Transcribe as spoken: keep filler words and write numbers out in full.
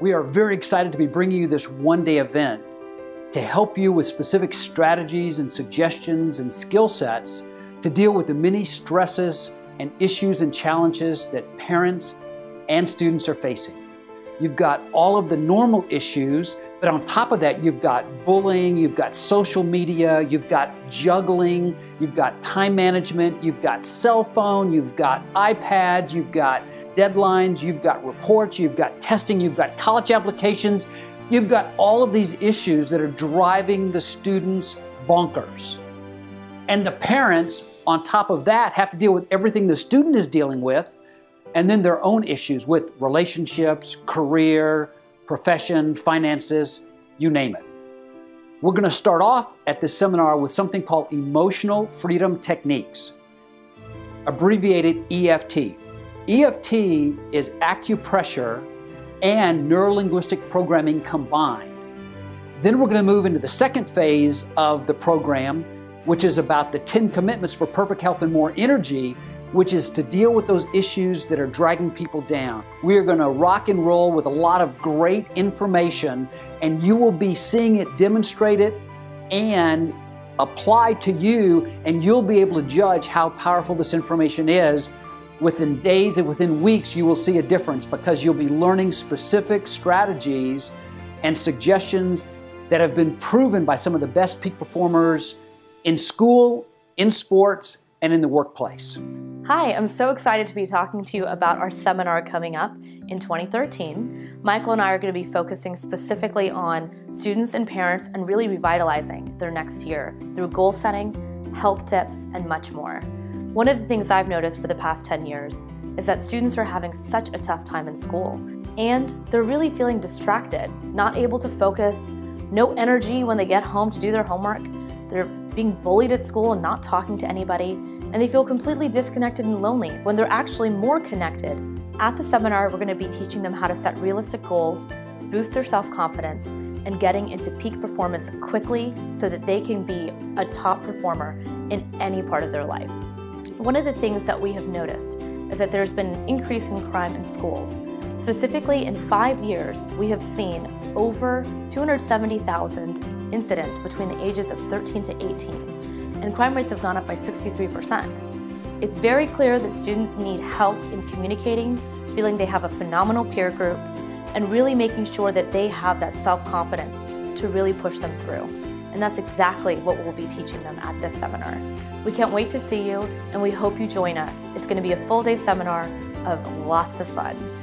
We are very excited to be bringing you this one-day event to help you with specific strategies and suggestions and skill sets to deal with the many stresses and issues and challenges that parents and students are facing. You've got all of the normal issues, but on top of that, you've got bullying, you've got social media, you've got juggling, you've got time management, you've got cell phone, you've got iPads, you've got deadlines, you've got reports, you've got testing, you've got college applications, you've got all of these issues that are driving the students bonkers. And the parents, on top of that, have to deal with everything the student is dealing with, and then their own issues with relationships, career, profession, finances, you name it. We're going to start off at this seminar with something called Emotional Freedom Techniques, abbreviated E F T. E F T is acupressure and neurolinguistic programming combined. Then we're going to move into the second phase of the program, which is about the ten commitments for perfect health and more energy, which is to deal with those issues that are dragging people down. We are going to rock and roll with a lot of great information, and you will be seeing it demonstrated and applied to you, and you'll be able to judge how powerful this information is. Within days and within weeks, you will see a difference because you'll be learning specific strategies and suggestions that have been proven by some of the best peak performers in school, in sports, and in the workplace. Hi, I'm so excited to be talking to you about our seminar coming up in twenty thirteen. Michael and I are going to be focusing specifically on students and parents and really revitalizing their next year through goal setting, health tips, and much more. One of the things I've noticed for the past ten years is that students are having such a tough time in school, and they're really feeling distracted, not able to focus, no energy when they get home to do their homework. They're being bullied at school and not talking to anybody, and they feel completely disconnected and lonely when they're actually more connected. At the seminar, we're going to be teaching them how to set realistic goals, boost their self-confidence, and getting into peak performance quickly so that they can be a top performer in any part of their life. One of the things that we have noticed is that there's been an increase in crime in schools. Specifically, in five years, we have seen over two hundred seventy thousand incidents between the ages of thirteen to eighteen, and crime rates have gone up by sixty-three percent. It's very clear that students need help in communicating, feeling they have a phenomenal peer group, and really making sure that they have that self-confidence to really push them through. And that's exactly what we'll be teaching them at this seminar. We can't wait to see you, and we hope you join us. It's going to be a full day seminar of lots of fun.